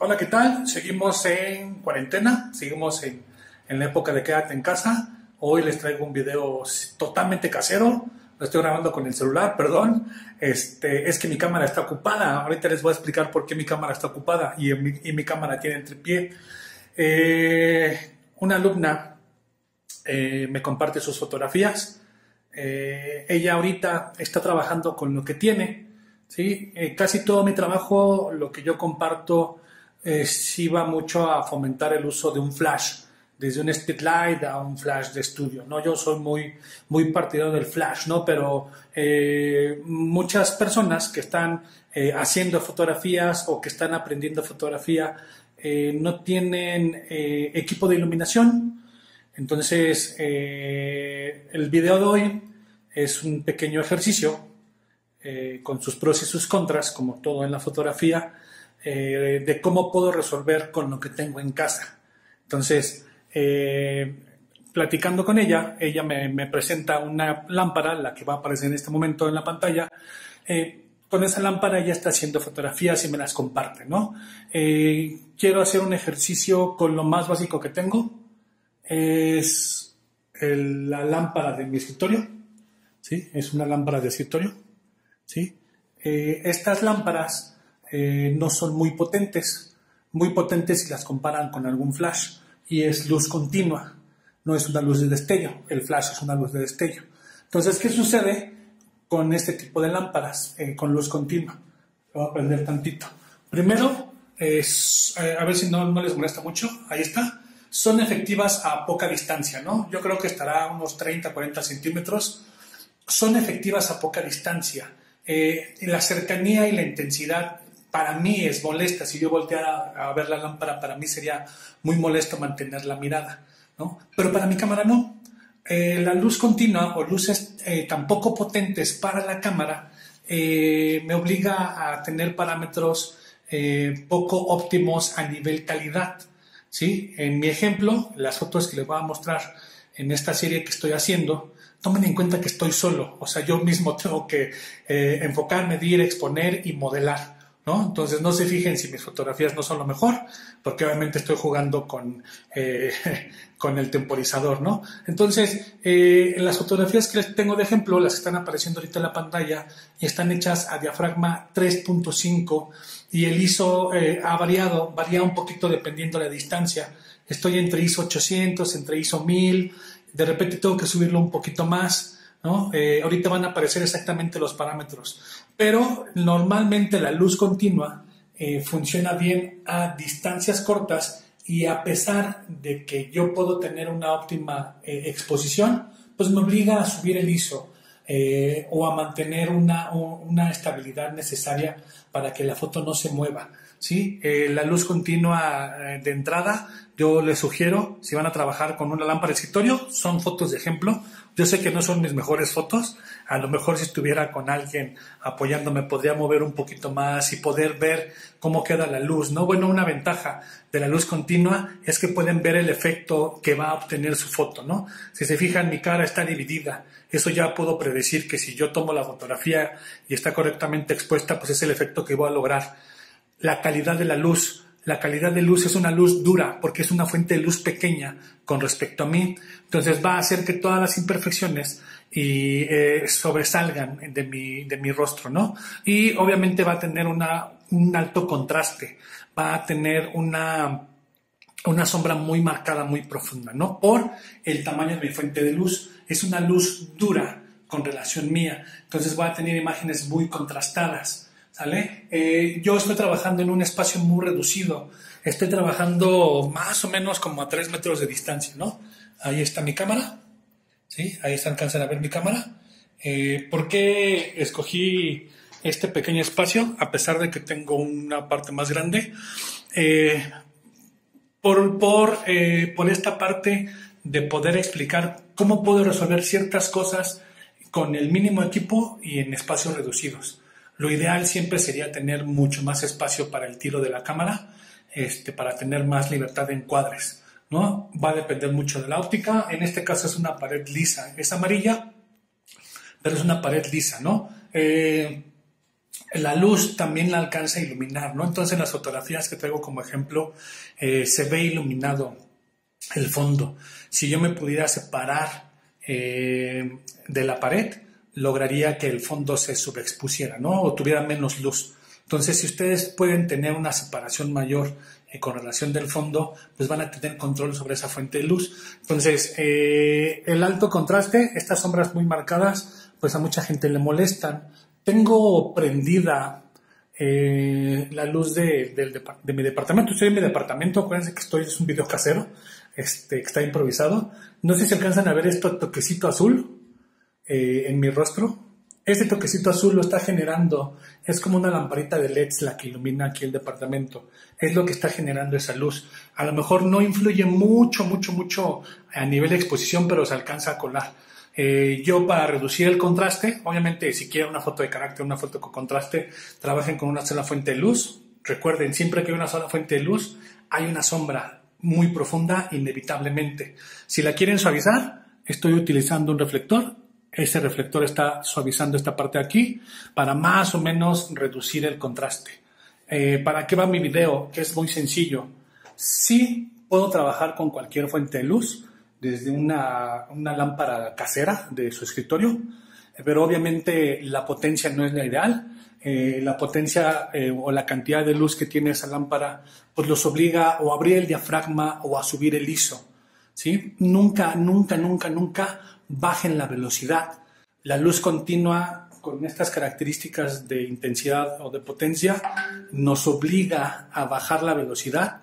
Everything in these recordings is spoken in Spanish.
Hola, ¿qué tal? Seguimos en cuarentena, seguimos en la época de quédate en casa. Hoy les traigo un video totalmente casero, lo estoy grabando con el celular, perdón. Es que mi cámara está ocupada, ahorita les voy a explicar por qué mi cámara está ocupada y mi cámara tiene tripié. Una alumna me comparte sus fotografías, ella ahorita está trabajando con lo que tiene, ¿sí? Casi todo mi trabajo, lo que yo comparto, sí va mucho a fomentar el uso de un flash, desde un speedlight a un flash de estudio, ¿no? Yo soy muy partidario del flash, ¿no? Pero muchas personas que están haciendo fotografías o que están aprendiendo fotografía no tienen equipo de iluminación. Entonces, el video de hoy es un pequeño ejercicio con sus pros y sus contras, como todo en la fotografía, de cómo puedo resolver con lo que tengo en casa. Entonces, platicando con ella, ella me presenta una lámpara, la que va a aparecer en este momento en la pantalla. Con esa lámpara ella está haciendo fotografías y me las comparte, ¿no? Quiero hacer un ejercicio con lo más básico que tengo. Es la lámpara de mi escritorio, ¿sí? Es una lámpara de escritorio, ¿sí? Estas lámparas no son muy potentes si las comparan con algún flash, y es luz continua, no es una luz de destello. El flash es una luz de destello. Entonces, ¿qué sucede con este tipo de lámparas con luz continua? Lo voy a prender tantito. Primero, a ver si no les molesta mucho, ahí está. Son efectivas a poca distancia, ¿no? Yo creo que estará a unos 30-40 centímetros. Son efectivas a poca distancia. La cercanía y la intensidad para mí es molesta. Si yo volteara a ver la lámpara, para mí sería muy molesto mantener la mirada, ¿no? Pero para mi cámara no. La luz continua o luces tan poco potentes para la cámara me obliga a tener parámetros poco óptimos a nivel calidad, ¿sí? En mi ejemplo, las fotos que les voy a mostrar en esta serie que estoy haciendo, tomen en cuenta que estoy solo. O sea, yo mismo tengo que enfocar, medir, exponer y modelar, ¿no? Entonces, no se fijen si mis fotografías no son lo mejor, porque obviamente estoy jugando con el temporizador, ¿no? Entonces, las fotografías que les tengo de ejemplo, las que están apareciendo ahorita en la pantalla, y están hechas a diafragma 3.5, y el ISO ha variado, varía un poquito dependiendo de la distancia. Estoy entre ISO 800, entre ISO 1000, de repente tengo que subirlo un poquito más, ¿no? Ahorita van a aparecer exactamente los parámetros, pero normalmente la luz continua funciona bien a distancias cortas, y a pesar de que yo puedo tener una óptima exposición, pues me obliga a subir el ISO o a mantener una estabilidad necesaria para que la foto no se mueva, ¿sí? La luz continua de entrada, yo les sugiero, si van a trabajar con una lámpara de escritorio, son fotos de ejemplo. Yo sé que no son mis mejores fotos, a lo mejor si estuviera con alguien apoyándome podría mover un poquito más y poder ver cómo queda la luz, ¿no? Bueno, una ventaja de la luz continua es que pueden ver el efecto que va a obtener su foto, ¿no? Si se fijan, mi cara está dividida. Eso ya puedo predecir que si yo tomo la fotografía y está correctamente expuesta, pues es el efecto que voy a lograr. La calidad de la luz. La calidad de luz es una luz dura, porque es una fuente de luz pequeña con respecto a mí. Entonces va a hacer que todas las imperfecciones sobresalgan de mi rostro, ¿no? Y obviamente va a tener un alto contraste, va a tener una sombra muy marcada, muy profunda, ¿no? Por el tamaño de mi fuente de luz. Es una luz dura con relación mía. Entonces va a tener imágenes muy contrastadas, ¿sale? Yo estoy trabajando en un espacio muy reducido. Estoy trabajando más o menos como a 3 metros de distancia, ¿no? Ahí está mi cámara, ¿sí? Ahí se alcanzan a ver mi cámara. ¿Por qué escogí este pequeño espacio, a pesar de que tengo una parte más grande? Por esta parte de poder explicar cómo puedo resolver ciertas cosas con el mínimo equipo y en espacios reducidos. Lo ideal siempre sería tener mucho más espacio para el tiro de la cámara, para tener más libertad de encuadres, ¿no? Va a depender mucho de la óptica. En este caso es una pared lisa, es amarilla, pero es una pared lisa, ¿no? la luz también la alcanza a iluminar, ¿no? Entonces, en las fotografías que traigo como ejemplo, se ve iluminado el fondo. Si yo me pudiera separar de la pared, lograría que el fondo se subexpusiera, ¿no? O tuviera menos luz. Entonces, si ustedes pueden tener una separación mayor con relación del fondo, pues van a tener control sobre esa fuente de luz. Entonces, el alto contraste, estas sombras muy marcadas, pues a mucha gente le molestan. Tengo prendida la luz de mi departamento. Estoy en mi departamento, acuérdense que es un video casero, que está improvisado. No sé si alcanzan a ver este toquecito azul en mi rostro. Este toquecito azul lo está generando, es como una lamparita de LEDs la que ilumina aquí el departamento. Es lo que está generando esa luz. A lo mejor no influye mucho a nivel de exposición, pero se alcanza a colar. Yo, para reducir el contraste, obviamente, si quieren una foto de carácter, una foto con contraste, trabajen con una sola fuente de luz. Recuerden, siempre que hay una sola fuente de luz, hay una sombra muy profunda, inevitablemente. Si la quieren suavizar, estoy utilizando un reflector. Este reflector está suavizando esta parte de aquí para más o menos reducir el contraste. ¿Para qué va mi video? Que es muy sencillo. Sí puedo trabajar con cualquier fuente de luz, desde una lámpara casera de su escritorio, pero obviamente la potencia no es la ideal. La potencia o la cantidad de luz que tiene esa lámpara pues los obliga o a abrir el diafragma o a subir el ISO, ¿sí? Nunca bajen la velocidad. La luz continua con estas características de intensidad o de potencia nos obliga a bajar la velocidad.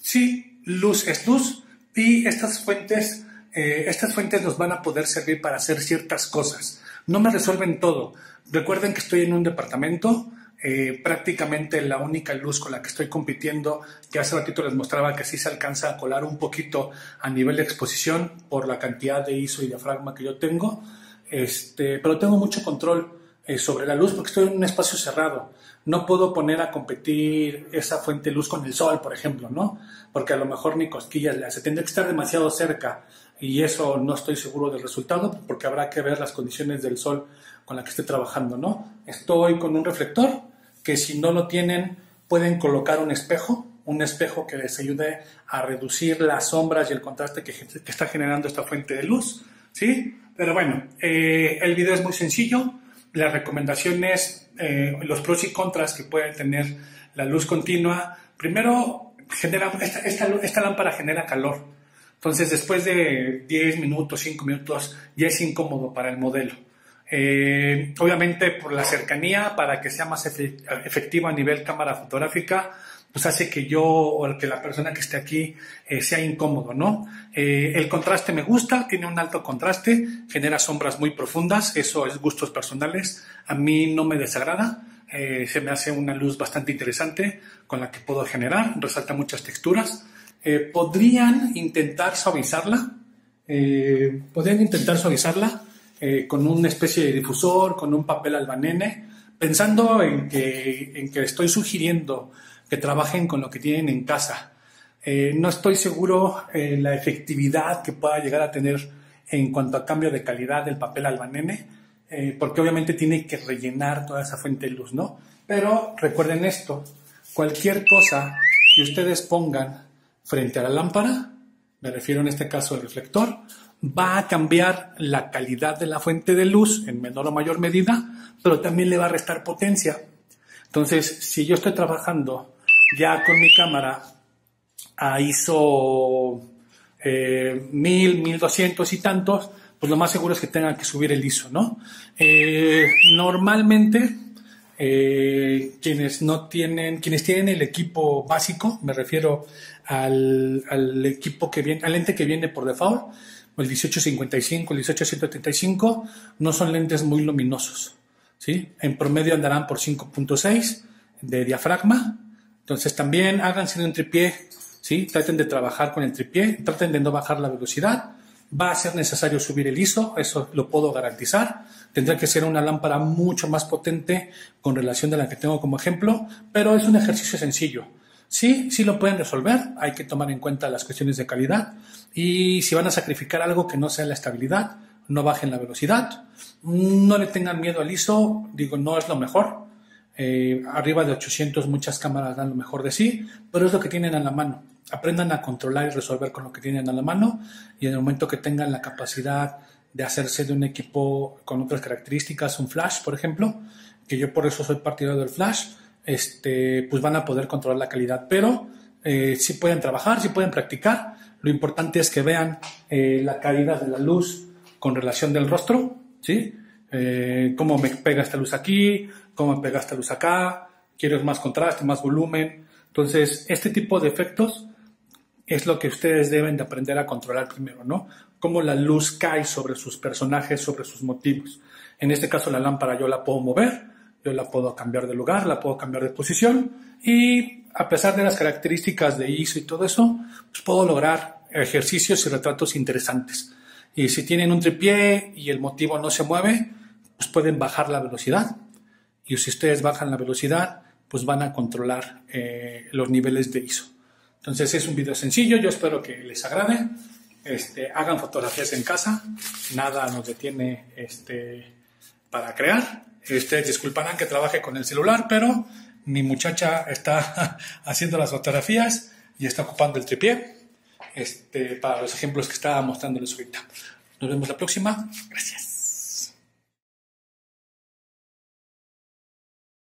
Sí, luz es luz, y estas fuentes nos van a poder servir para hacer ciertas cosas. No me resuelven todo. Recuerden que estoy en un departamento, prácticamente la única luz con la que estoy compitiendo, que hace ratito les mostraba que sí se alcanza a colar un poquito a nivel de exposición por la cantidad de ISO y diafragma que yo tengo, pero tengo mucho control sobre la luz porque estoy en un espacio cerrado. No puedo poner a competir esa fuente de luz con el sol, por ejemplo, ¿no? Porque a lo mejor ni cosquillas le hace. Tendría que estar demasiado cerca y eso no estoy seguro del resultado porque habrá que ver las condiciones del sol con la que esté trabajando, ¿no? Estoy con un reflector que, si no lo tienen, pueden colocar un espejo que les ayude a reducir las sombras y el contraste que está generando esta fuente de luz, ¿sí? Pero bueno, el video es muy sencillo. Las recomendaciones, los pros y contras que puede tener la luz continua. Primero, esta lámpara genera calor. Entonces, después de 10 minutos, 5 minutos, ya es incómodo para el modelo. Obviamente, por la cercanía, para que sea más efectiva a nivel cámara fotográfica, pues hace que yo o que la persona que esté aquí sea incómodo, ¿no? El contraste me gusta, tiene un alto contraste, genera sombras muy profundas, eso es gustos personales, a mí no me desagrada, se me hace una luz bastante interesante con la que puedo generar, resalta muchas texturas. Podrían intentar suavizarla con una especie de difusor, con un papel albanene, pensando en que estoy sugiriendo que trabajen con lo que tienen en casa. No estoy seguro la efectividad que pueda llegar a tener en cuanto a cambio de calidad del papel albanene, porque obviamente tiene que rellenar toda esa fuente de luz, ¿no? Pero recuerden esto, cualquier cosa que ustedes pongan frente a la lámpara, me refiero en este caso al reflector, va a cambiar la calidad de la fuente de luz en menor o mayor medida, pero también le va a restar potencia. Entonces, si yo estoy trabajando ya con mi cámara a ISO 1000, 1200 y tantos, pues lo más seguro es que tenga que subir el ISO, ¿no? Normalmente, quienes tienen el equipo básico, me refiero al equipo que viene, al lente que viene por default, el 18-55, el 18-135, no son lentes muy luminosos, ¿sí? En promedio andarán por 5.6 de diafragma. Entonces, también háganse un tripié, ¿sí? Traten de trabajar con el tripié, traten de no bajar la velocidad. Va a ser necesario subir el ISO, eso lo puedo garantizar. Tendrá que ser una lámpara mucho más potente con relación a la que tengo como ejemplo, pero es un ejercicio sencillo. Sí, sí lo pueden resolver, hay que tomar en cuenta las cuestiones de calidad y si van a sacrificar algo que no sea la estabilidad, no bajen la velocidad, no le tengan miedo al ISO, digo, no es lo mejor. Arriba de 800 muchas cámaras dan lo mejor de sí, pero es lo que tienen a la mano. Aprendan a controlar y resolver con lo que tienen a la mano, y en el momento que tengan la capacidad de hacerse de un equipo con otras características, un flash, por ejemplo, que yo por eso soy partidario del flash, pues van a poder controlar la calidad, pero sí pueden trabajar, sí pueden practicar. Lo importante es que vean la calidad de la luz con relación del rostro, ¿sí? Cómo me pega esta luz aquí, cómo me pega esta luz acá, quiero más contraste, más volumen. Entonces, este tipo de efectos es lo que ustedes deben de aprender a controlar primero, ¿no? Cómo la luz cae sobre sus personajes, sobre sus motivos. En este caso, la lámpara yo la puedo mover, yo la puedo cambiar de lugar, la puedo cambiar de posición, y a pesar de las características de ISO y todo eso, pues puedo lograr ejercicios y retratos interesantes. Y si tienen un tripié y el motivo no se mueve, pues pueden bajar la velocidad. Y si ustedes bajan la velocidad, pues van a controlar los niveles de ISO. Entonces es un video sencillo, yo espero que les agrade. Hagan fotografías en casa, nada nos detiene para crear. Ustedes disculparán que trabaje con el celular, pero mi muchacha está haciendo las fotografías y está ocupando el tripié para los ejemplos que estaba mostrándoles ahorita. Nos vemos la próxima. Gracias.